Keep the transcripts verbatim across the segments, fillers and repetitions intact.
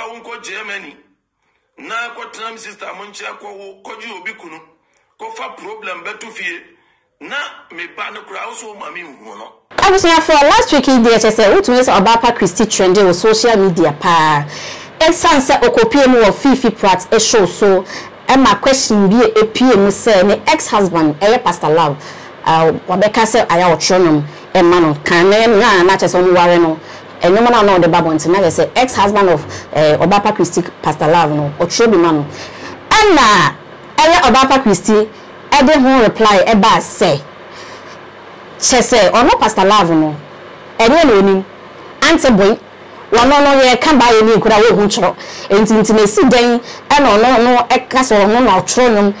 America wonko Germany. Na kwa Trump sister monchia kwa koji obikuno. Kwa fa problem betu fie. Na me ba no kura so mami uhono. Obviously for last week in the H S A, what was Obaapa Christy trending on social media pa. And Sansa Ocopiano of Fifi Prats a show so. And my question be a P M say my ex-husband, a Pastor Love. Uh, Wabeka say I am autonomous. A man of Canaan, na just on Warreno. And no man know the Bible until now. They say ex-husband of Obaapa Christy, Pastor Love, no, or Chobi man. And na, aya Obaapa Christy, I don't want reply. Eba say, she say, or no Pastor Love, no. Any learning, answer boy. One no no ye can buy any good away huncho. And intimacy day, and no no no ex or no autonomous.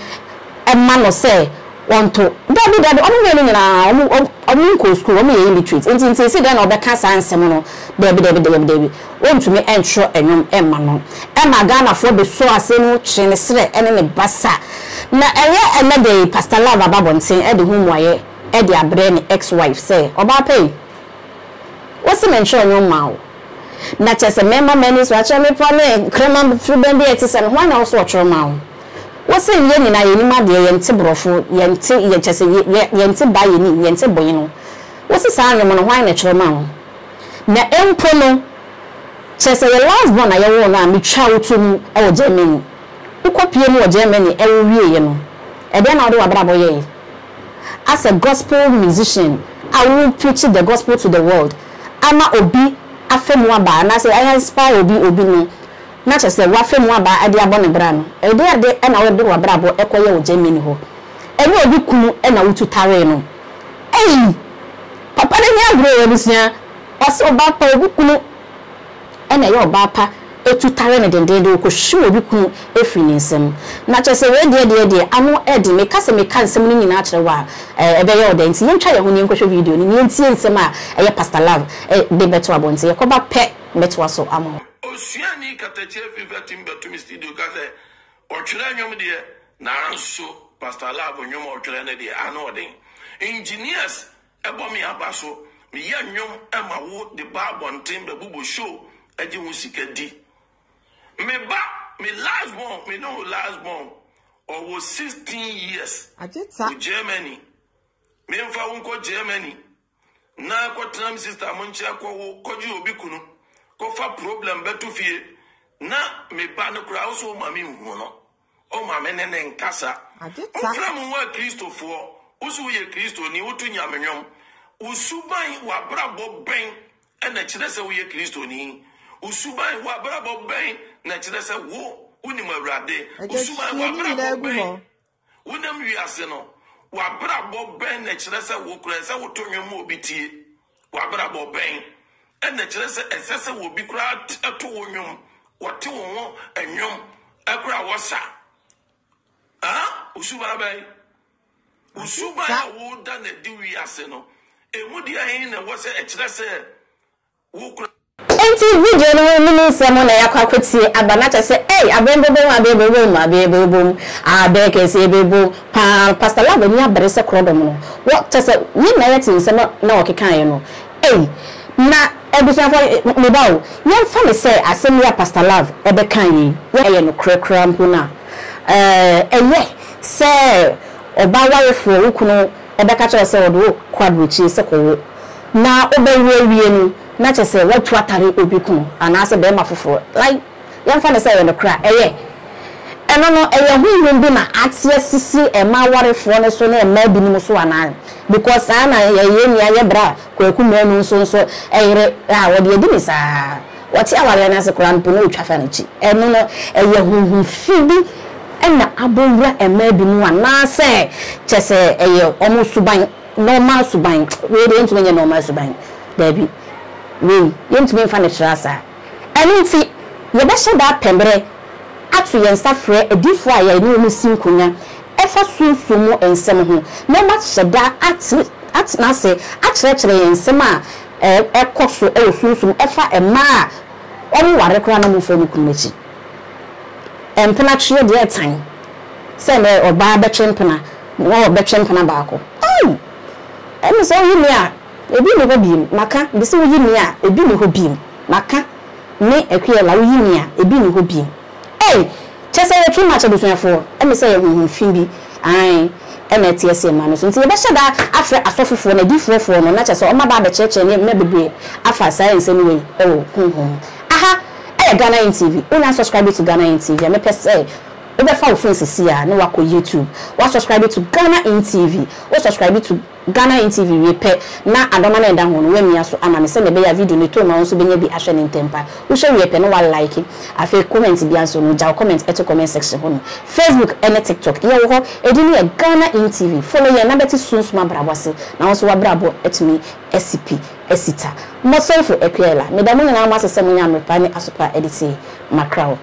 A man or say. Want to daddy daddy omo we ni na omo omo ko school omo ye illiterate ntin ntin say then obeka sanse mo no daddy daddy daddy daddy want to me ensure enyom e ma no e ma Ghana for be so asenu chine sere ene ne basa na eye ene dey Pastor Love ababo ntin e de homu aye e de abre ne ex wife say Obaapa what's the mention enyom ma o na chese member menis wa cheme pone krema frubendi etisen one also otro ma o. What's in Yenina, Yenima, Yente Brofo, Yente, Yente by Yente Bueno? What's the sign of a wine at your mouth? The M. Prono says, the last one I own, I be child to our Germany. Who copy more Germany every year, and then I'll do a bravo. As a gospel musician, I will preach the gospel to the world. Ama Obi, a Femwaba, and I say, I inspire Obi Obino. Not as the Waffle Waba at the Abonabran, a day at the end I will do a bravo, equal Jemino. And we'll be cool and I will to Tareno. Eh, Papa, and your brave, Missia, or so Bapa, Bukuno, and your Bapa, a to Tarena, and they do sure Bukuno, a finism. Not as a dear, dear, dear, I know Eddie, make us a mechanism in natural war, a very audience, young child who knew video, and you see Sama, a Pastor Love, a better abundance, a cobra pet, metwaso amo. Osiani kateche fever team betu studio kase otwere nyom de na nso Pastor Love nyom otwere ne de anodin engineers ebo me aba so me ye nyom e mawo de babon team be bubu show agi ho sika di me ba me last born me no last born or was sixteen years to Germany me mfa won ko Germany na ko tram sister monche ko koji obi kunu Kofa problem betu fie na me ba no kura so mami hu no o mame ne ne nkasa ofra mu wa Kristofo usu ye Kristo ni utu nyamenyom usuban wa brabo ben na kire se wo ye Kristo ni usuban wa brabo ben na kire se wo unim awrade usuban wa brabo ben unam wiase no wa brabo ben na kire se wo kura se wo to nwom obi tie wa brabo ben and the chess assessor will be crowd at two women, what two more, and yum, a crowd was up. Ah, Usuba, Usuba, would done a dewey arsenal. And what dear in a was a chesser who could. N T V general meaning someone I could see Abanacha say, hey, I been boom, I be boom, I be boom, I beg a say boom, Pastor Love, and you have better crodomo. What does it mean? No, I can't. Hey, now. Ebusa for me bawo yan fa me say asemi ya Pastor Love e be kan yi ye no krekra mpo na eh eye say obawaye fo okunu e be ka che say odo kwaduchi se ko na obawe wie ni na che say watu atare obikun ana se be ma foforo like yan fa me say no kra eye eno no eye huhun bi na atie sisi e ma warefo ne so na e ma bi ni mo so ana because ana ye ye ni aye bra kweku me no nso nso eyere a wo de di saa woti aware na se kura mpo no twa fa na chi eno no eye huhu fi bi na abonwa e ma bi mu ana se chese eye omo suban normal suban we dey ntume ye normal suban da bi we ye ntume fa na trasa eno nti ye be she da pembre atu ye nsafre edifo a ye ni omo sinkunya efa sunsumu ensem ho na ma cheda atu atina se akyerɛkyerɛ yɛn nsɛm a ɛkɔ so ɛwɔ sunsum ɛfa ɛma a ɔmo ware kora na mo fɛ no kunu akyi ɛmpena twɛ deɛ ɛtan sɛ mɛ ɔbaa bɛtwe mpena wɔ bɛtwe mpena baako ɛyi ɛno sɛ woyi me a ebi ne hɔ biem maka bi sɛ woyi me a ebi ne hɔ biem maka me a queer la unia, a bean who be. Eh, just say too much of the for, and say a woman, Phoebe, I am a T S A man. So, the best that after a sofa for a different form, and not as all my barber church and maybe be after science anyway. Oh, home home. Aha, eh, Ghana I N T V. When I subscribe to Ghana I N T V, I may per se. Over five friends is here, no work on YouTube. Or subscribe to Ghana I N T V. Or subscribe to Ghana I N T V repair. Now I don't mind that one. When me so I'm an send a video ni to now so be be action in temper. We shall repair no one like it. I feel comment be answer no jaw comment at comment section on Facebook and TikTok. Yeah, oh, a Ghana I N T V. Follow your number to soon smart brabasi. Now so brabo at me S C P Esita. More so for a clear. Madame, I must send me a reply as a editing my crowd.